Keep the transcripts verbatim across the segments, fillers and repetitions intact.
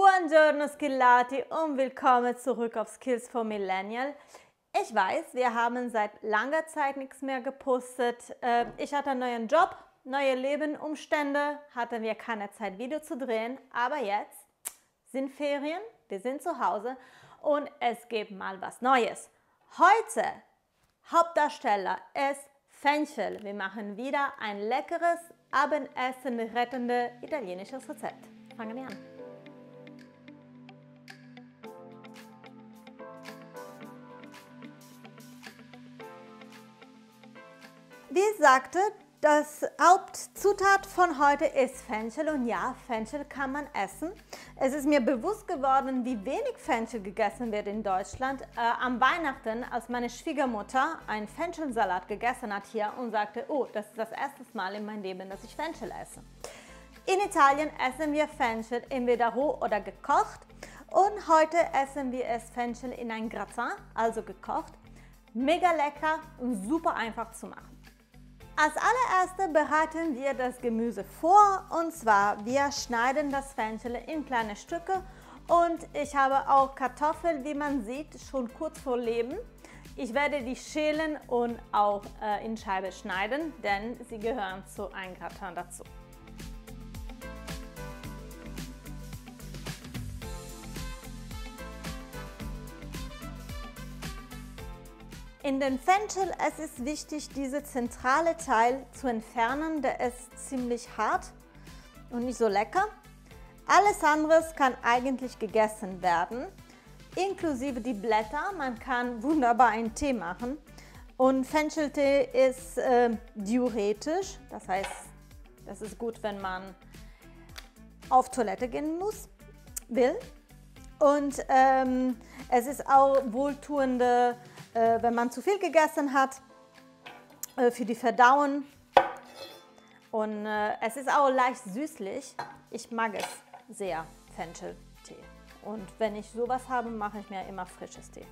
Buongiorno Skillati und willkommen zurück auf Skills for Millennial. Ich weiß, wir haben seit langer Zeit nichts mehr gepostet. Ich hatte einen neuen Job, neue Lebensumstände, hatten wir keine Zeit, Video zu drehen. Aber jetzt sind Ferien, wir sind zu Hause und es gibt mal was Neues. Heute, Hauptdarsteller ist Fenchel. Wir machen wieder ein leckeres, Abendessen rettende italienisches Rezept. Fangen wir an. Wie ich sagte, das Hauptzutat von heute ist Fenchel und ja, Fenchel kann man essen. Es ist mir bewusst geworden, wie wenig Fenchel gegessen wird in Deutschland. Äh, am Weihnachten, als meine Schwiegermutter einen Fenchelsalat gegessen hat hier und sagte, oh, das ist das erste Mal in meinem Leben, dass ich Fenchel esse. In Italien essen wir Fenchel entweder roh oder gekocht und heute essen wir es Fenchel in ein Gratin, also gekocht. Mega lecker und super einfach zu machen. Als allererstes bereiten wir das Gemüse vor und zwar wir schneiden das Fenchel in kleine Stücke und ich habe auch Kartoffeln, wie man sieht, schon kurz vor Leben. Ich werde die schälen und auch äh, in Scheiben schneiden, denn sie gehören zu einem Gratin dazu. In den Fenchel es ist wichtig, diesen zentralen Teil zu entfernen, der ist ziemlich hart und nicht so lecker. Alles andere kann eigentlich gegessen werden, inklusive die Blätter. Man kann wunderbar einen Tee machen und Fencheltee ist äh, diuretisch, das heißt, das ist gut, wenn man auf Toilette gehen muss, will. Und ähm, es ist auch wohltuende, äh, wenn man zu viel gegessen hat, äh, für die Verdauung. Und äh, es ist auch leicht süßlich. Ich mag es sehr, Fencheltee. Und wenn ich sowas habe, mache ich mir immer frisches Tee.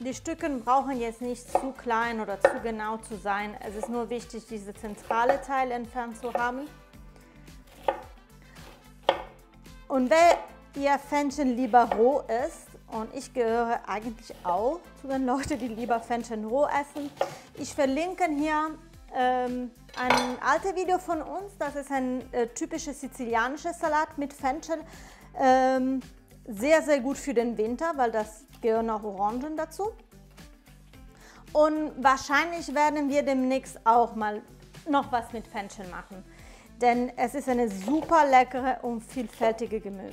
Die Stücken brauchen jetzt nicht zu klein oder zu genau zu sein. Es ist nur wichtig, diese zentrale Teil entfernt zu haben. Und wenn ihr Fenchel lieber roh isst, und ich gehöre eigentlich auch zu den Leuten, die lieber Fenchel roh essen, ich verlinke hier ähm, ein altes Video von uns. Das ist ein äh, typisches sizilianisches Salat mit Fenchel. Ähm, sehr, sehr gut für den Winter, weil das gehören noch Orangen dazu. Und wahrscheinlich werden wir demnächst auch mal noch was mit Fenchel machen, denn es ist eine super leckere und vielfältige Gemüse.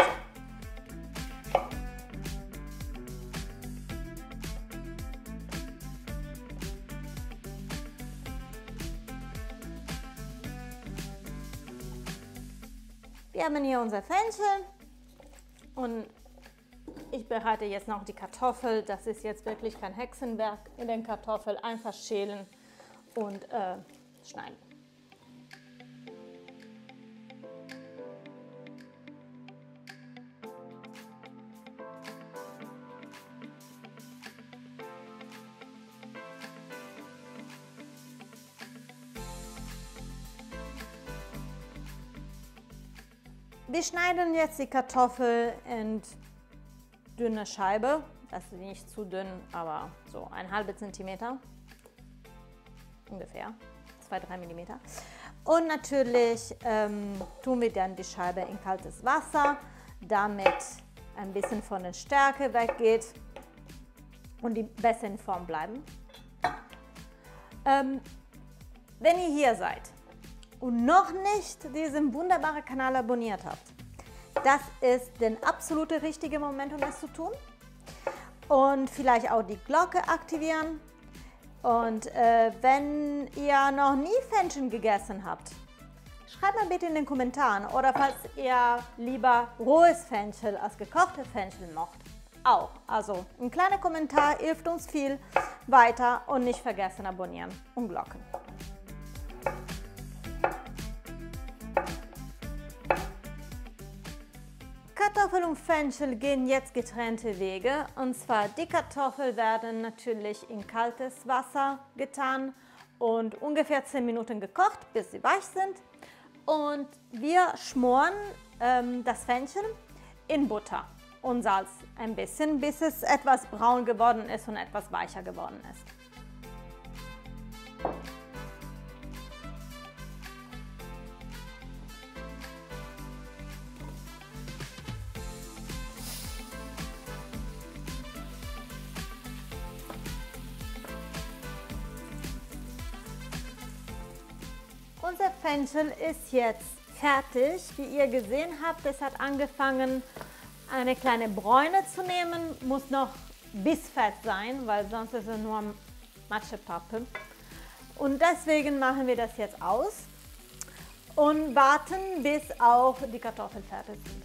Wir haben hier unser Fenchel und ich bereite jetzt noch die Kartoffel, das ist jetzt wirklich kein Hexenwerk, in den Kartoffeln einfach schälen und äh, schneiden. Wir schneiden jetzt die Kartoffel in dünne Scheibe, das ist nicht zu dünn, aber so ein halber Zentimeter ungefähr, zwei bis drei Millimeter. Und natürlich ähm, tun wir dann die Scheibe in kaltes Wasser, damit ein bisschen von der Stärke weggeht und die besser in Form bleiben. Ähm, wenn ihr hier seid und noch nicht diesen wunderbaren Kanal abonniert habt, das ist der absolute richtige Moment, um das zu tun. Und vielleicht auch die Glocke aktivieren. Und äh, wenn ihr noch nie Fenchel gegessen habt, schreibt mal bitte in den Kommentaren. Oder falls ihr lieber rohes Fenchel als gekochtes Fenchel mocht, auch. Also ein kleiner Kommentar hilft uns viel weiter. Und nicht vergessen abonnieren und Glocken. Kartoffeln Kartoffel und Fenchel gehen jetzt getrennte Wege. Und zwar die Kartoffeln werden natürlich in kaltes Wasser getan und ungefähr zehn Minuten gekocht, bis sie weich sind. Und wir schmoren ähm, das Fenchel in Butter und Salz ein bisschen, bis es etwas braun geworden ist und etwas weicher geworden ist. Unser Fenchel ist jetzt fertig. Wie ihr gesehen habt, es hat angefangen, eine kleine Bräune zu nehmen. Muss noch bissfett sein, weil sonst ist es nur Matschepappe. Und deswegen machen wir das jetzt aus und warten, bis auch die Kartoffeln fertig sind.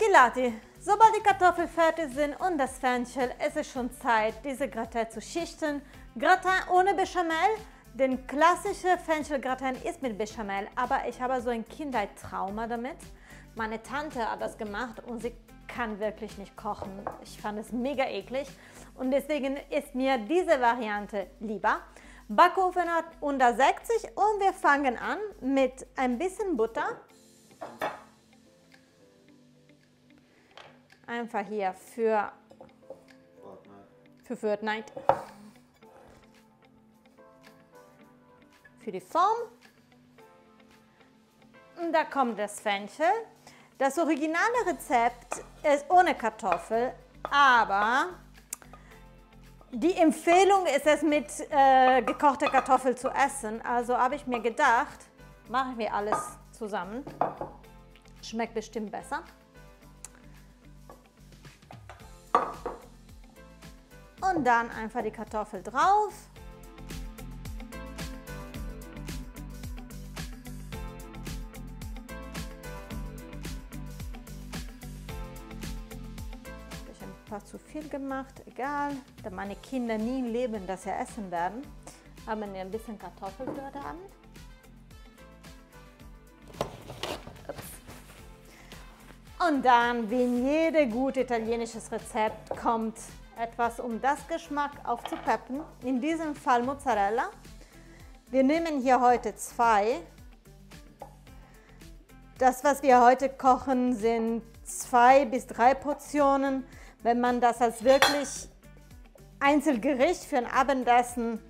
Skillati. Sobald die Kartoffeln fertig sind und das Fenchel, ist es schon Zeit, diese Gratin zu schichten. Gratin ohne Bechamel. Den klassischen Fenchelgratin ist mit Bechamel, aber ich habe so ein Kindheitstrauma damit. Meine Tante hat das gemacht und sie kann wirklich nicht kochen. Ich fand es mega eklig und deswegen ist mir diese Variante lieber. Backofen hat hundertsechzig und wir fangen an mit ein bisschen Butter. Einfach hier für für Fortnite. Für die Form. Und da kommt das Fenchel. Das originale Rezept ist ohne Kartoffel, aber die Empfehlung ist es, mit äh, gekochter Kartoffel zu essen. Also habe ich mir gedacht, machen wir alles zusammen. Schmeckt bestimmt besser. Und dann einfach die Kartoffel drauf. Zu viel gemacht, egal, da meine Kinder nie im Leben das ja essen werden, haben wir ein bisschen Kartoffeln heute Abend. Ups. Und dann, wie in jedem gut italienisches Rezept, kommt etwas, um das Geschmack aufzupeppen, in diesem Fall Mozzarella. Wir nehmen hier heute zwei. Das, was wir heute kochen, sind zwei bis drei Portionen. Wenn man das als wirklich Einzelgericht für ein Abendessen,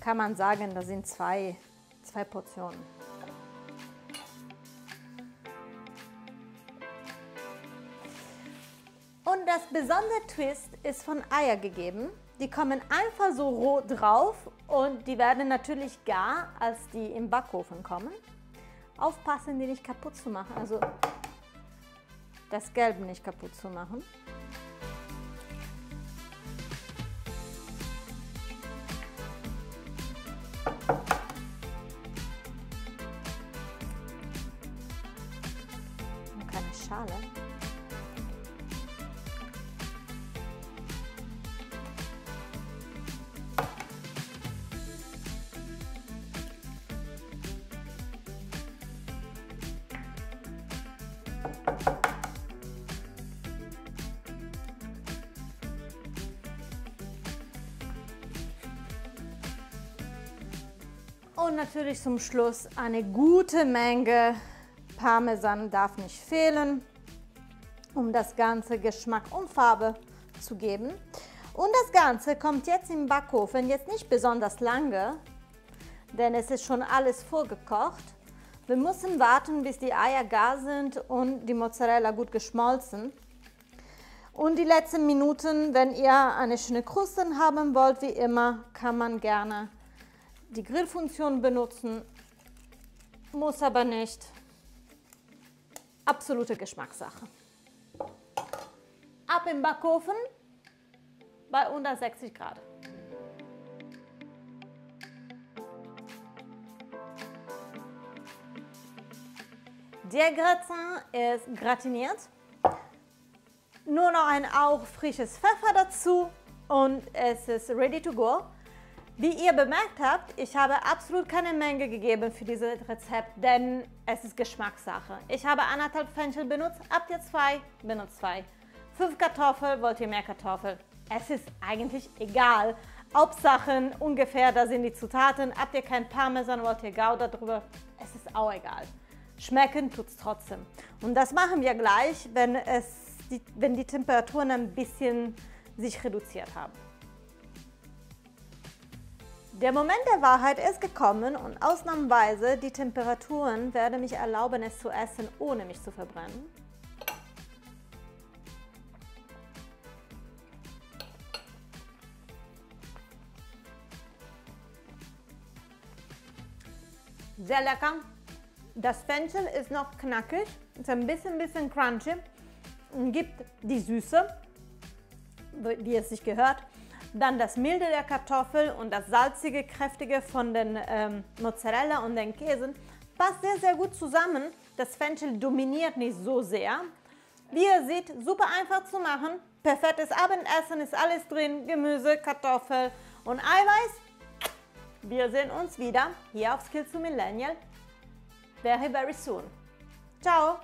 kann man sagen, das sind zwei, zwei Portionen. Und das besondere Twist ist von Eier gegeben. Die kommen einfach so roh drauf und die werden natürlich gar, als die im Backofen kommen. Aufpassen, die nicht kaputt zu machen. Also das Gelb nicht kaputt zu machen. Und keine Schale. Und natürlich zum Schluss eine gute Menge Parmesan darf nicht fehlen, um das ganze Geschmack und Farbe zu geben. Und das Ganze kommt jetzt im Backofen, jetzt nicht besonders lange, denn es ist schon alles vorgekocht. Wir müssen warten, bis die Eier gar sind und die Mozzarella gut geschmolzen. Und die letzten Minuten, wenn ihr eine schöne Kruste haben wollt, wie immer, kann man gerne die Grillfunktion benutzen, muss aber nicht. Absolute Geschmackssache. Ab im Backofen bei hundertsechzig Grad. Der Gratin ist gratiniert. Nur noch ein Hauch frisches Pfeffer dazu und es ist ready to go. Wie ihr bemerkt habt, ich habe absolut keine Menge gegeben für dieses Rezept, denn es ist Geschmackssache. Ich habe anderthalb Fenchel benutzt, habt ihr zwei, benutzt zwei. Fünf Kartoffeln, wollt ihr mehr Kartoffeln? Es ist eigentlich egal. Hauptsachen ungefähr, da sind die Zutaten. Habt ihr kein Parmesan, wollt ihr Gouda drüber? Es ist auch egal. Schmecken tut's trotzdem. Und das machen wir gleich, wenn, es die, wenn die Temperaturen ein bisschen sich reduziert haben. Der Moment der Wahrheit ist gekommen und ausnahmsweise die Temperaturen werden mich erlauben, es zu essen, ohne mich zu verbrennen. Sehr lecker. Das Fenchel ist noch knackig, ist ein bisschen, bisschen crunchy und gibt die Süße, wie es sich gehört. Dann das Milde der Kartoffel und das salzige, kräftige von den ähm, Mozzarella und den Käsen passt sehr, sehr gut zusammen. Das Fenchel dominiert nicht so sehr. Wie ihr seht, super einfach zu machen. Perfektes Abendessen, ist alles drin, Gemüse, Kartoffel und Eiweiß. Wir sehen uns wieder hier auf Skills for Millennial very, very soon. Ciao!